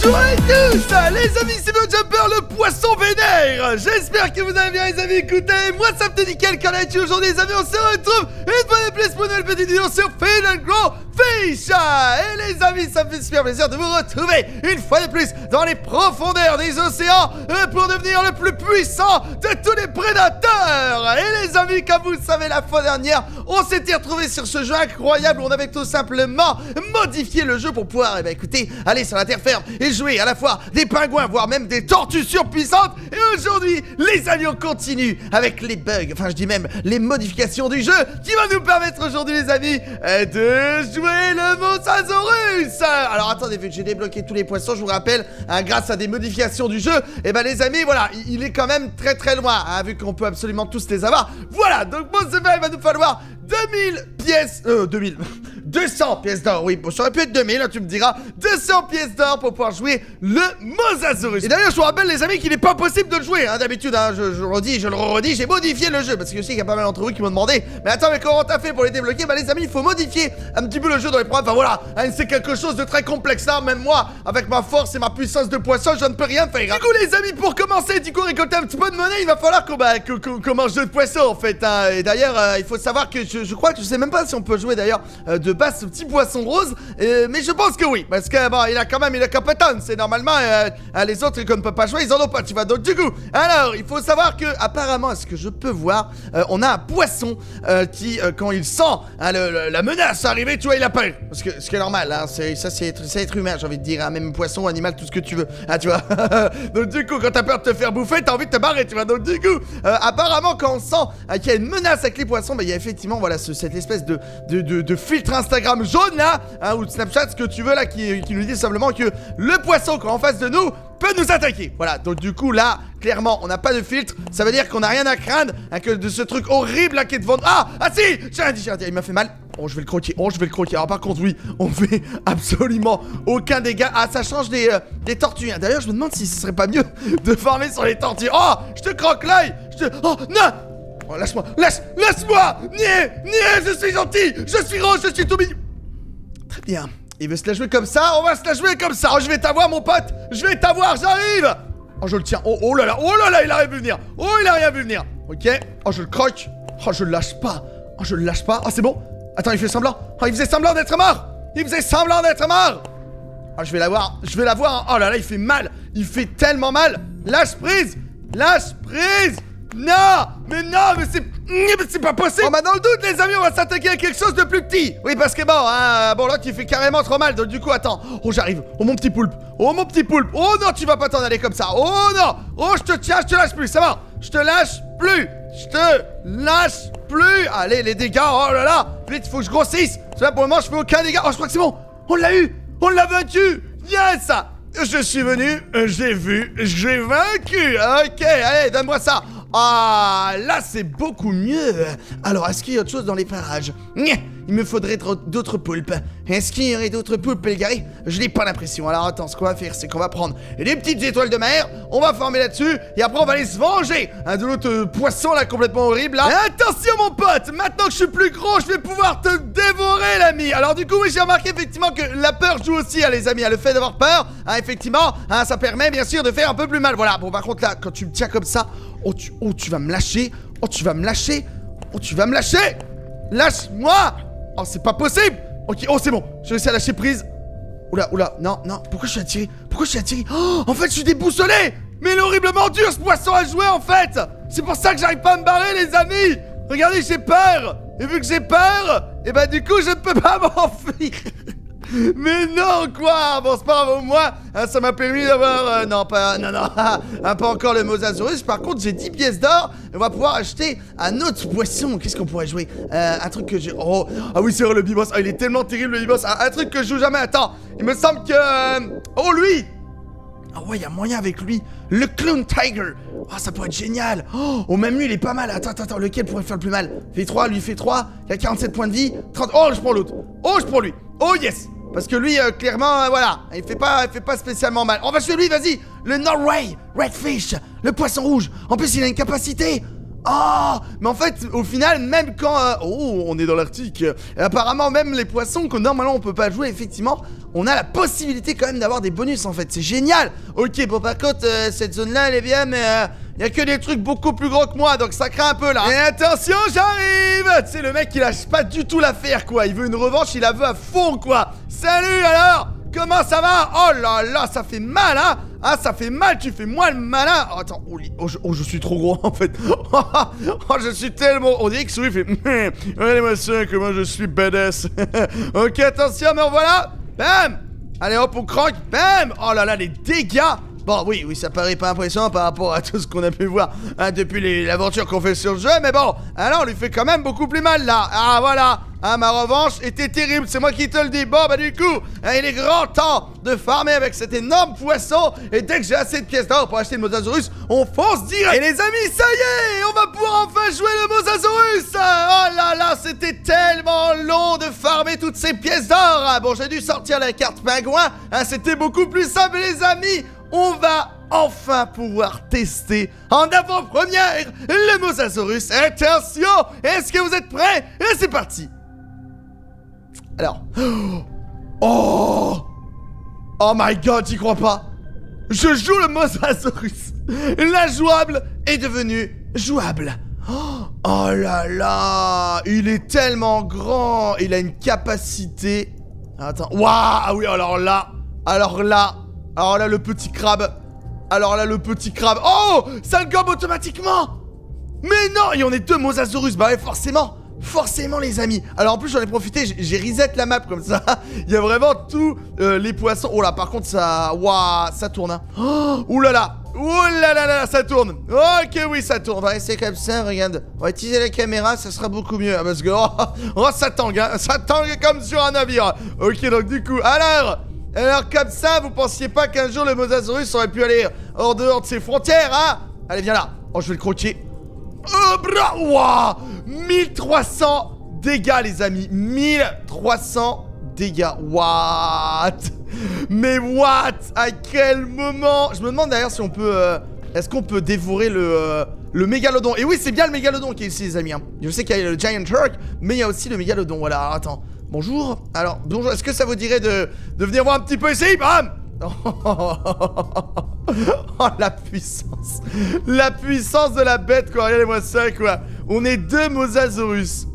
Bonjour à tous, les amis, c'est le Jumper, le poisson vénère. J'espère que vous allez bien, les amis. Écoutez, moi ça me fait nickel, quand là-dessus aujourd'hui, les amis, on se retrouve une fois de plus pour une nouvelle petite vidéo sur Feed and Grow Fish. Et les amis, ça me fait super plaisir de vous retrouver une fois de plus dans les profondeurs des océans pour devenir le plus puissant de tous les prédateurs. Et les amis, comme vous le savez, la fois dernière, on s'était retrouvés sur ce jeu incroyable où on avait tout simplement modifié le jeu pour pouvoir, eh bien, écoutez, aller sur la terre ferme et jouer à la fois des pingouins, voire même des tortues surpuissantes. Et aujourd'hui, les amis, on continue avec les bugs, enfin je dis même les modifications du jeu qui va nous permettre aujourd'hui, les amis, de jouer le Mosasaurus. Alors attendez, vu que j'ai débloqué tous les poissons, je vous rappelle, hein, grâce à des modifications du jeu, et ben les amis, voilà, il est quand même très très loin, hein, vu qu'on peut absolument tous les avoir. Voilà, donc bon, c'est vrai, il va nous falloir 200 pièces d'or, oui, bon, ça aurait pu être 2000, hein, tu me diras, 200 pièces d'or pour pouvoir jouer le Mosasaurus. Et d'ailleurs, je vous rappelle, les amis, qu'il n'est pas possible de le jouer, hein, d'habitude, hein, je le redis, j'ai modifié le jeu, parce que je sais qu'il y a pas mal d'entre vous qui m'ont demandé, mais attends, mais comment t'as fait pour les débloquer? Bah, les amis, il faut modifier un petit peu le jeu dans les programmes, enfin voilà, hein, c'est quelque chose de très complexe, là, hein, même moi, avec ma force et ma puissance de poisson, je ne peux rien faire, hein. Du coup, les amis, pour commencer, du coup, récolter un petit peu de monnaie, il va falloir qu'on mange de poisson, en fait, hein. Et d'ailleurs, il faut savoir que je crois que je sais même pas si on peut jouer, d'ailleurs, de base ce petit poisson rose, mais je pense que oui, parce que bon, il a quand même une compétence, c'est normalement les autres qu'on ne peut pas jouer, ils en ont pas, tu vois. Donc du coup, alors il faut savoir que apparemment, est-ce que je peux voir, on a un poisson qui quand il sent, hein, la menace arriver, tu vois, il appelle, parce que ce qui est normal, hein, ça c'est être humain, j'ai envie de dire, hein, même poisson, animal, tout ce que tu veux, ah tu vois. Donc du coup, quand t'as peur de te faire bouffer, t'as envie de te barrer, tu vois. Donc du coup, apparemment quand on sent qu'il y a une menace avec les poissons, bah il y a effectivement, voilà, cette espèce de filtre Instagram jaune là, hein, ou de Snapchat, ce que tu veux là, qui nous dit simplement que le poisson quand en face de nous peut nous attaquer. Voilà, donc du coup là, clairement, on n'a pas de filtre, ça veut dire qu'on n'a rien à craindre, hein, que de ce truc horrible là qui est devant. Ah si, j'ai rien dit, il m'a fait mal. Oh, je vais le croquer, alors par contre, oui, on fait absolument aucun dégât. Ah, ça change des tortues, hein. D'ailleurs, je me demande si ce serait pas mieux de farmer sur les tortues. Oh, je te croque l'œil, oh, non. Oh, lâche-moi, lâche-moi, niais, je suis gentil, je suis rose, je suis tout mignon. Très bien, il veut se la jouer comme ça, on va se la jouer comme ça. Oh, je vais t'avoir, mon pote, je vais t'avoir, j'arrive. Oh, je le tiens, oh là là, il a rien vu venir. Oh, il a rien vu venir, ok. Oh, je le croque, oh, je le lâche pas. Oh, je le lâche pas, oh, c'est bon. Attends, il fait semblant, oh, il faisait semblant d'être mort. Oh, je vais l'avoir, oh là là, il fait mal, il fait tellement mal. Lâche prise, non, mais non, mais c'est pas possible. Oh, bah dans le doute, les amis, on va s'attaquer à quelque chose de plus petit. Oui, parce que bon, hein, bon, l'autre il fait carrément trop mal. Donc du coup, attends, oh, j'arrive, oh, mon petit poulpe, oh non, tu vas pas t'en aller comme ça. Oh non, oh, je te tiens, je te lâche plus, c'est bon, je te lâche plus. Allez, les dégâts, oh là là, vite, faut que je grossisse. Là, pour le moment, je fais aucun dégât. Oh, je crois que c'est bon, on l'a eu, on l'a vaincu. Yes, je suis venu, j'ai vu, j'ai vaincu. Ok, allez, donne-moi ça. Ah, là c'est beaucoup mieux. Alors, est-ce qu'il y a autre chose dans les parages? Il me faudrait d'autres poulpes. Est-ce qu'il y aurait d'autres poulpes, les gars? Je n'ai pas l'impression. Alors attends, ce qu'on va faire, c'est qu'on va prendre des petites étoiles de mer, on va former là-dessus, et après on va aller se venger, hein, de l'autre poisson là complètement horrible là. Et attention mon pote, maintenant que je suis plus gros, je vais pouvoir te dévorer, l'ami. Alors du coup, oui, j'ai remarqué effectivement que la peur joue aussi, hein, les amis, hein, le fait d'avoir peur, hein, effectivement, hein, ça permet bien sûr de faire un peu plus mal. Voilà, bon par contre là, quand tu me tiens comme ça, oh tu vas me lâcher, lâche-moi. Oh, c'est pas possible. Ok, oh, c'est bon, j'ai réussi à lâcher prise. Oula, non, pourquoi je suis attiré? Oh, en fait, je suis déboussolé. Mais il est horriblement dur, ce poisson à jouer, en fait. C'est pour ça que j'arrive pas à me barrer, les amis. Regardez, j'ai peur. Et vu que j'ai peur, et bah du coup, je ne peux pas m'enfuir. Mais non, quoi. Bon, c'est pas grave, au moins, hein, ça m'a permis d'avoir... pas encore le Mosasaurus. Par contre, j'ai 10 pièces d'or. On va pouvoir acheter un autre poisson. Qu'est-ce qu'on pourrait jouer? Un truc que j'ai... Oh, ah oui, c'est vrai, le B-Boss. Ah, il est tellement terrible, le B-Boss. Un truc que je joue jamais. Attends, il me semble que... Oh, lui. Ah ouais, il y a moyen avec lui. Le Clone Tiger. Oh, ça pourrait être génial. Oh, même lui, il est pas mal. Attends, lequel pourrait faire le plus mal? Fait 3, lui fait 3. Il a 47 points de vie. 30... Oh, je prends l'autre. Oh, je prends lui. Oh, yes. Parce que lui, clairement, voilà, il fait pas spécialement mal. On va chez lui, vas-y. Le Norway Redfish, le poisson rouge. En plus, il a une capacité. Oh, mais en fait, au final, même quand... oh, on est dans l'Arctique. Apparemment, même les poissons que normalement on peut pas jouer, effectivement, on a la possibilité quand même d'avoir des bonus, en fait. C'est génial. Ok, bon, par contre, cette zone-là, elle est bien, mais... y a que des trucs beaucoup plus gros que moi, donc ça craint un peu là. Et attention, j'arrive. Tu sais, le mec, il lâche pas du tout l'affaire, quoi. Il veut une revanche, il la veut à fond, quoi. Salut, alors. Comment ça va? Oh là là, ça fait mal, hein. Ah, ça fait mal, tu fais moi le malin. Oh, attends, je suis trop gros en fait. Oh, je suis tellement... On dirait que celui fait... Allez, monsieur, que moi je suis badass. Ok, attention, mais voilà. Bam. Allez, hop, on croque. Bam. Oh là là, les dégâts. Bon, oui, ça paraît pas impressionnant par rapport à tout ce qu'on a pu voir hein, depuis l'aventure qu'on fait sur le jeu. Mais bon, alors on lui fait quand même beaucoup plus mal, là. Ah, voilà. Ah, ma revanche était terrible, c'est moi qui te le dis. Bon, bah du coup, hein, il est grand temps de farmer avec cet énorme poisson. Et dès que j'ai assez de pièces d'or pour acheter le Mosasaurus, on fonce direct. Et les amis, ça y est, on va pouvoir enfin jouer le Mosasaurus. Oh là là, c'était tellement long de farmer toutes ces pièces d'or. Bon, j'ai dû sortir la carte pingouin. C'était beaucoup plus simple, les amis. On va enfin pouvoir tester en avant-première le Mosasaurus. Attention, est-ce que vous êtes prêts? Et c'est parti. Alors... Oh, oh my god, j'y crois pas. Je joue le Mosasaurus. La jouable est devenue jouable. Oh là là, il est tellement grand. Il a une capacité... Attends, waouh, oui, alors là, le petit crabe. Oh, ça le gobe automatiquement. Mais non, et on est deux Mosasaurus. Bah ouais, forcément, les amis. Alors, en plus, j'en ai profité. J'ai reset la map comme ça. Il y a vraiment tous les poissons. Oh là, par contre, ça... Waouh, ça tourne, hein. Oh là là, ça tourne. Ok, oui, ça tourne. On va rester comme ça, regarde. On va utiliser la caméra, ça sera beaucoup mieux. Parce que... Oh, ça tangue, hein. Ça tangue comme sur un navire. Ok, donc, du coup, alors comme ça, vous pensiez pas qu'un jour le Mosasaurus aurait pu aller hors dehors de ses frontières, hein? Allez, viens là. Oh, je vais le croquer. Ouah, 1300 dégâts, les amis. 1300 dégâts. What? Mais what? À quel moment? Je me demande d'ailleurs si on peut... Est-ce qu'on peut dévorer le mégalodon? Et oui, c'est bien le mégalodon qui est ici, les amis. Hein. Je sais qu'il y a le Giant Shark, mais il y a aussi le mégalodon. Voilà, alors, attends. Bonjour, alors, bonjour, est-ce que ça vous dirait de venir voir un petit peu ici? Bam. Oh, la puissance de la bête, quoi, regardez-moi ça, quoi. On est deux Mosasaurus,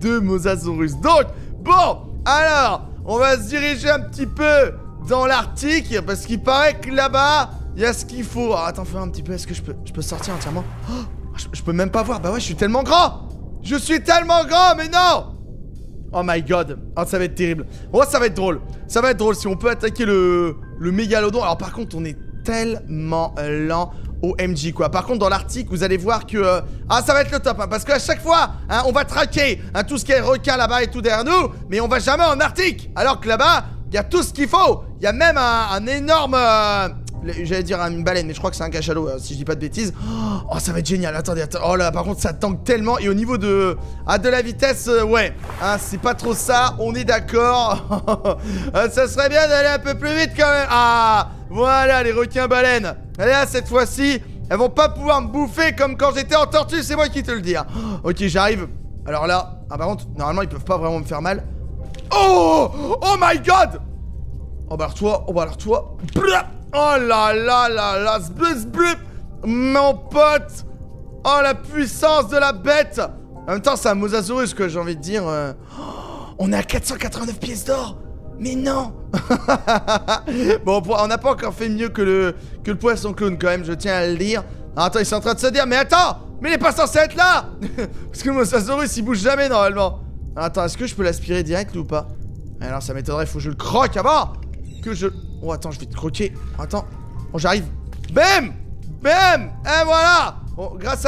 donc, bon, alors, on va se diriger un petit peu dans l'Arctique, parce qu'il paraît que là-bas, il y a ce qu'il faut. Oh, attends, fais un petit peu, est-ce que je peux sortir entièrement? Oh, je peux même pas voir, bah ouais, je suis tellement grand, mais non. Oh my god, oh, ça va être terrible. Oh, ça va être drôle si on peut attaquer le mégalodon. Alors par contre, on est tellement lent, OMG quoi. Par contre, dans l'Arctique, vous allez voir que... Ah, ça va être le top, hein, parce qu'à chaque fois, hein, on va traquer hein, tout ce qui est requin là-bas et tout derrière nous. Mais on va jamais en Arctique. Alors que là-bas, il y a tout ce qu'il faut. Il y a même un énorme... J'allais dire une baleine, mais je crois que c'est un cachalot, si je dis pas de bêtises. Oh, ça va être génial. Attendez. Oh là, par contre, ça tangue tellement. Et au niveau de... Ah, de la vitesse, ouais. Hein, c'est pas trop ça. On est d'accord. Ça serait bien d'aller un peu plus vite quand même. Ah, voilà, les requins baleines. Là, cette fois-ci, elles vont pas pouvoir me bouffer comme quand j'étais en tortue. C'est moi qui te le dis. Hein. Ok, j'arrive. Alors là... Ah, par contre, normalement, ils peuvent pas vraiment me faire mal. Oh! Oh my god! Oh bah alors toi... Blah. Oh là là là là, mon pote. Oh, la puissance de la bête. En même temps, c'est un Mosasaurus, que j'ai envie de dire. Oh, on est à 489 pièces d'or. Mais non. Bon, on n'a pas encore fait mieux que le poisson clown quand même, je tiens à le dire. Attends, ils sont en train de se dire, mais attends, mais il est pas censé être là. Parce que le Mosasaurus, il bouge jamais normalement. Attends, est-ce que je peux l'aspirer direct ou pas? Alors ça m'étonnerait, faut que je le croque avant. Oh, attends, je vais te croquer. Attends. Oh, j'arrive. Bam! Bam! Et voilà! Bon, grâce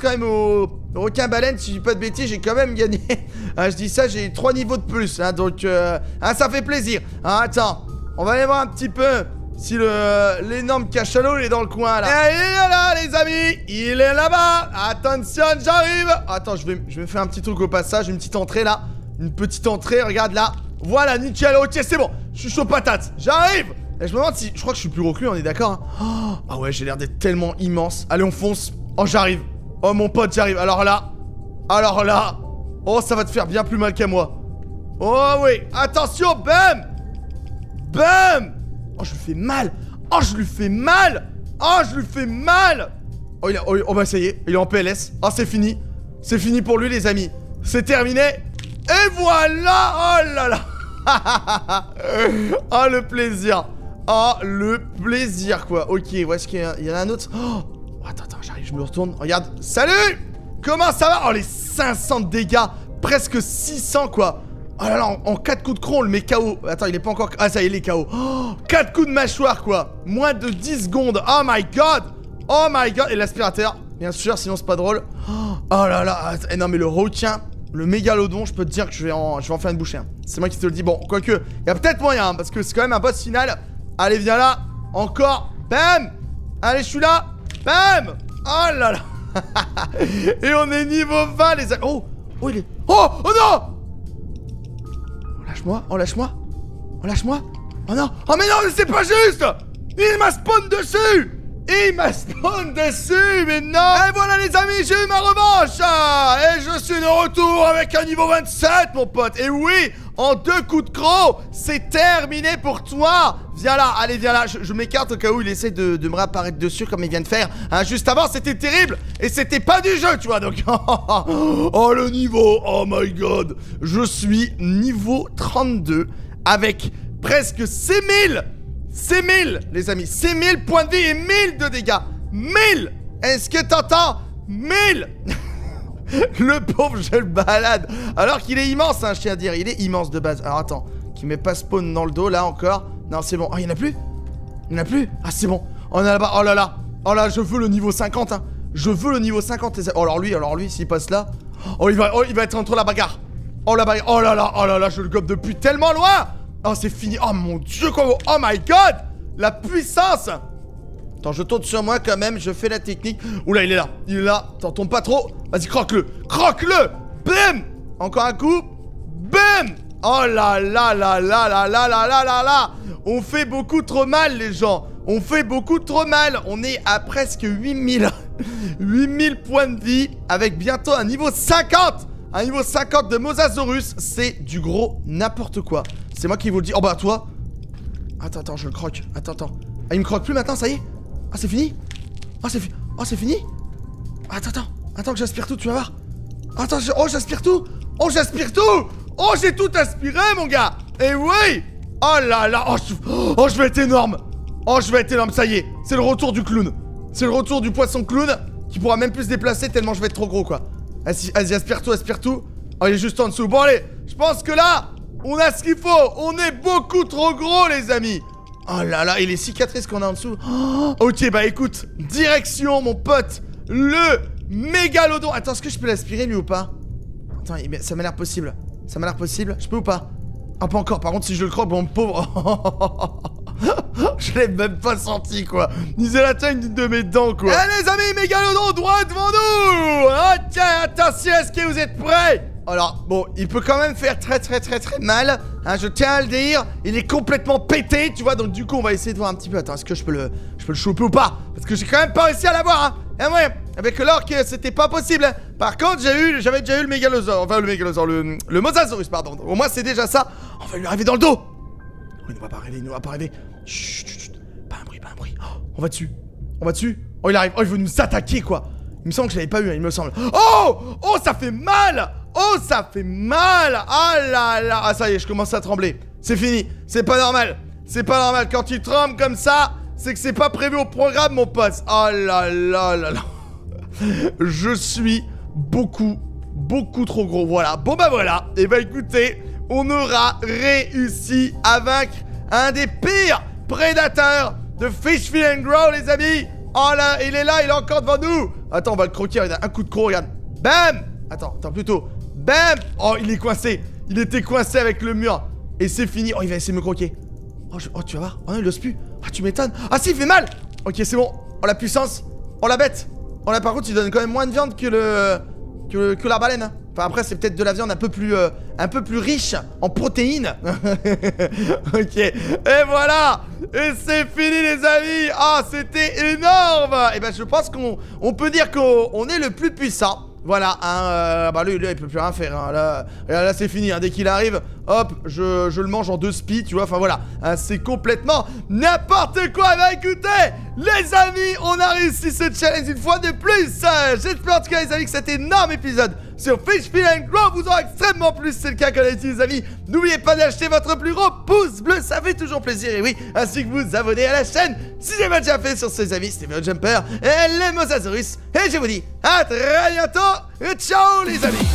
quand même au requin baleine, si je dis pas de bêtises, j'ai quand même gagné. Ah, je dis ça, j'ai 3 niveaux de plus. Hein, donc, ça fait plaisir. Ah, attends. On va aller voir un petit peu si l'énorme cachalot, il est dans le coin, là. Et il est là, les amis! Il est là-bas! Attention, j'arrive! Attends, je vais faire un petit truc au passage. Une petite entrée, là. Regarde, là. Voilà, nickel, ok, c'est bon. Je suis chaud patate, j'arrive. Et je me demande si... Je crois que je suis plus gros que lui, on est d'accord hein. Oh, ah ouais, j'ai l'air d'être tellement immense. Allez, on fonce. Oh, j'arrive. Oh mon pote, j'arrive. Alors là. Alors là. Oh, ça va te faire bien plus mal qu'à moi. Oh oui. Attention, bam. Bam. Oh, je lui fais mal. Oh, je lui fais mal. Oh, je lui fais mal. Oh, il a... oh bah ça y est, il est en PLS. Oh, c'est fini. C'est fini pour lui, les amis. C'est terminé. Et voilà. Oh là là. Oh, le plaisir. Oh, le plaisir, quoi. Ok, où est-ce qu'il y en a un autre? Oh, attends, j'arrive, je me retourne. Regarde. Salut. Comment ça va? Oh, les 500 de dégâts. Presque 600, quoi. Oh là là, en 4 coups de cron, on le met KO. Attends, il est pas encore... Ah, ça y est, il est KO. Oh, 4 coups de mâchoire, quoi. Moins de 10 secondes. Oh my god. Oh my god. Et l'aspirateur, bien sûr, sinon c'est pas drôle. Oh là là. Eh non, mais le requin... Le mégalodon, je peux te dire que je vais en faire une bouchée. Hein. C'est moi qui te le dis. Bon, quoique, il y a peut-être moyen, hein, parce que c'est quand même un boss final. Allez, viens là. Encore. Bam. Allez, je suis là. Bam. Oh là là. Et on est niveau 20, les amis. Oh. Oh, il est... Oh. Oh non. Oh, lâche-moi. Oh, lâche-moi. Oh, lâche-moi. Oh non. Oh, mais non, mais c'est pas juste. Il m'a spawn dessus. Il m'a spawn dessus, mais non. Et voilà les amis, j'ai eu ma revanche. Et je suis de retour avec un niveau 27, mon pote. Et oui, en 2 coups de croc, c'est terminé pour toi. Viens là, allez, viens là. Je m'écarte au cas où il essaie de me réapparaître dessus comme il vient de faire. Hein, juste avant, c'était terrible. Et c'était pas du jeu, tu vois. Donc, oh, le niveau. Oh my god. Je suis niveau 32 avec presque 6000. C'est 1000, les amis. C'est 1000 points de vie et 1000 de dégâts. 1000. Est-ce que t'entends 1000? Le pauvre, je le balade. Alors qu'il est immense, hein, je tiens à dire. Il est immense de base. Alors attends, qu'il ne met pas spawn dans le dos, là, encore. Non, c'est bon. Oh, il n'y en a plus? Il n'y en a plus? Ah, c'est bon. On est là-bas. Oh là là. Oh là, je veux le niveau 50, hein. Je veux le niveau 50, les amis. Oh, alors lui, s'il passe là... Oh, il va être entre la bagarre. Oh, la bagarre. Oh là là, je le gobe depuis tellement loin. Oh, c'est fini. Oh mon dieu, quoi. Oh my god. La puissance. Attends, je tourne sur moi quand même. Je fais la technique. Oula, il est là. Il est là. T'en tombes pas trop. Vas-y, croque-le. Croque-le. Bim. Encore un coup. Bim. Oh là là là là là là là là là là. On fait beaucoup trop mal, les gens. On fait beaucoup trop mal. On est à presque 8000. 8000 points de vie. Avec bientôt un niveau 50. Un niveau 50 de Mosasaurus. C'est du gros n'importe quoi. C'est moi qui vous le dis. Oh bah toi. Attends, je le croque. Attends. Ah, il me croque plus maintenant, ça y est. Ah, c'est fini. Oh, c'est fini. Attends que j'aspire tout, tu vas voir. Attends, oh, j'aspire tout. Oh, j'aspire tout. Oh, j'ai tout aspiré, mon gars. Eh oui. Oh là là. Oh, je vais être énorme. Oh, je vais être énorme, ça y est. C'est le retour du clown. C'est le retour du poisson clown qui pourra même plus se déplacer tellement je vais être trop gros, quoi. Vas-y, aspire tout. Oh, il est juste en dessous. Bon, allez. Je pense que là... On a ce qu'il faut. On est beaucoup trop gros, les amis. Oh là là, et les cicatrices qu'on a en dessous. Oh, ok, bah écoute. Direction, mon pote. Le mégalodon. Attends, est-ce que je peux l'aspirer, lui, ou pas? Attends, ça m'a l'air possible. Ça m'a l'air possible. Je peux ou pas? Ah, pas encore. Par contre, si je le croque, bon, pauvre... Je l'ai même pas senti, quoi. Ni la taille de mes dents, quoi. Eh, les amis, mégalodon, droit devant nous. Ok, attention, est-ce que vous êtes prêts? Alors, bon, il peut quand même faire très mal, hein, je tiens à le dire. Il est complètement pété, tu vois, donc du coup, on va essayer de voir un petit peu. Attends, est-ce que je peux le choper ou pas? Parce que j'ai quand même pas réussi à l'avoir, hein. Et ouais, avec l'orque, c'était pas possible, hein. Par contre, j'avais déjà eu le mégalosaure, enfin, le mosasaurus, pardon. Au moins, c'est déjà ça. On va lui arriver dans le dos. Oh, il ne va pas arriver, Chut, pas un bruit. Oh, on va dessus. Oh, il arrive. Oh, il veut nous attaquer, quoi. Il me semble que je l'avais pas eu, hein, il me semble. Oh, ça fait mal. Oh, ça fait mal. Ah là là. Ah, ça y est, je commence à trembler. C'est fini. C'est pas normal. Quand tu trembles comme ça, c'est que c'est pas prévu au programme, mon pote. Oh là là là là. Je suis beaucoup trop gros. Voilà. Bon, bah voilà. Et bah écoutez, on aura réussi à vaincre un des pires prédateurs de Fish, Feed and Grow, les amis. Oh là, il est là. Il est encore devant nous. Attends, on va le croquer. Il a un coup de croc. Regarde. Bam. Attends, plutôt. Bam. Oh, il est coincé. Il était coincé avec le mur. Et c'est fini. Oh, il va essayer de me croquer. Oh, tu vas voir. Oh non, il ose plus. Ah, tu m'étonnes. Ah, si, il fait mal. Ok, c'est bon. Oh, la puissance. Oh, la bête. Oh, là, par contre, il donne quand même moins de viande que la baleine. Hein. Enfin, après, c'est peut-être de la viande un peu plus riche en protéines. Ok. Et voilà. Et c'est fini les amis. Ah, c'était énorme. Et ben je pense qu'on peut dire qu'on est le plus puissant. Voilà, hein, bah lui, il peut plus rien faire, hein, là c'est fini, hein, dès qu'il arrive, hop, je le mange en 2 spies, tu vois, enfin voilà, hein, c'est complètement n'importe quoi. Bah écoutez, les amis, on a réussi ce challenge une fois de plus. J'espère en tout cas les amis que cet énorme épisode sur Fish, Feed and Grow vous aura extrêmement plu. C'est le cas qu'on a dit les amis, n'oubliez pas d'acheter votre plus gros pouce bleu, ça fait toujours plaisir, et oui, ainsi que vous abonner à la chaîne si c'est pas déjà fait. Sur ce les amis, c'était Mégalodon et les Mosasaurus, et je vous dis à très bientôt. Ciao les amis.